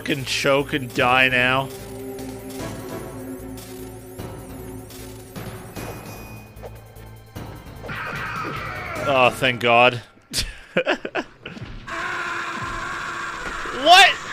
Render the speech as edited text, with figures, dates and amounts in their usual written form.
fucking choke and die now. Oh, thank God. What?